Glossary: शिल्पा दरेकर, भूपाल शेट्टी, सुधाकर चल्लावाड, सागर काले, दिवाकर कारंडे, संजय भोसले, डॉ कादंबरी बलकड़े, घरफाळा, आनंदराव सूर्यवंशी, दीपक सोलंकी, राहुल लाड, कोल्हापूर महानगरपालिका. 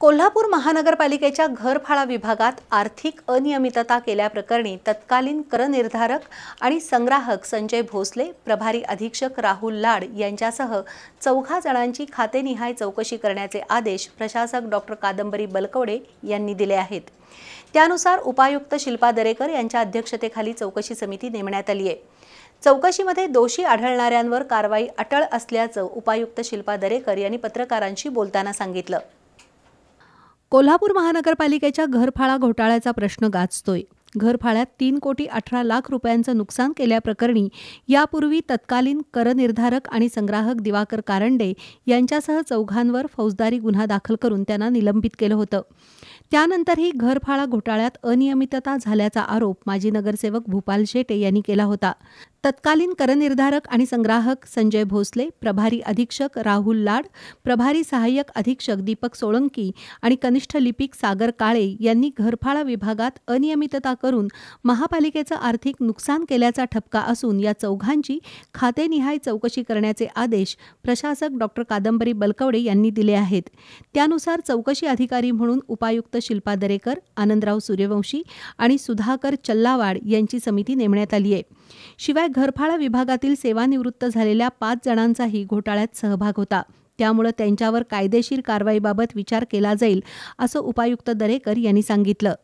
कोल्हापूर महानगरपालिकेच्या घरफाळा विभागात आर्थिक अनियमितता केल्याप्रकरणी तत्कालीन करनिर्धारक आणि संग्राहक संजय भोसले, प्रभारी अधीक्षक राहुल लाड यांच्यासह 14 जणांची खातेनिहाय चौकशी करण्याचे आदेश प्रशासक डॉ कादंबरी बलकड़े यांनी दिले आहेत। त्यानुसार उपायुक्त शिल्पा दरेकर यांच्या अध्यक्षतेखाली चौकशी समिती नेमण्यात आली आहे। चौकशीमध्ये दोषी आढळणाऱ्यांवर कारवाई अटळ असल्याचं उपायुक्त शिल्पा दरेकर यांनी पत्रकारांशी बोलताना सांगितलं। कोल्हापूर महानगरपालिकेच्या घरफाळा घोटाळ्याचा प्रश्न गाजतोय। घरफाळ्यात 3 कोटी 18 लाख रुपयांचं नुकसान केल्याप्रकरणी यापूर्वी तत्कालीन करनिर्धारक आणि संग्राहक दिवाकर कारंडे यांच्यासह 14 फौजदारी गुन्हा दाखल करून त्यांना निलंबित केलं होतं। त्यानंतरही घरफाळा घोटाळ्यात अनियमितता झाल्याचा आरोप माजी नगरसेवक भूपाल शेट्टी यांनी केला होता। तत्कालीन करनिर्धारक आणि संग्राहक संजय भोसले, प्रभारी अधीक्षक राहुल लाड, प्रभारी सहाय्यक अधीक्षक दीपक सोलंकी आणि कनिष्ठ लिपिक सागर काले यांनी घरफाळा विभागात अनियमितता करून महापालिकेचं आर्थिक नुकसान केल्याचा ठपका असून या 14 खातेनिहाय चौकशी करण्याचे आदेश प्रशासक डॉ कादंबरी बलकवडे यांनी दिले आहेत। त्यानुसार चौकशी अधिकारी म्हणून उपायुक्त शिल्पा दरेकर, आनंदराव सूर्यवंशी आणि सुधाकर चल्लावाड यांची समिती नेमण्यात आली आहे। शिवाय घरफाळा विभागातील सेवानिवृत्त झालेल्या 5 जणांचाही घोटाळ्यात सहभाग होता, त्यामुळे त्यांच्यावर कायदेशीर कारवाईबाबत विचार केला जाईल असं उपायुक्त दरेकर यांनी सांगितलं।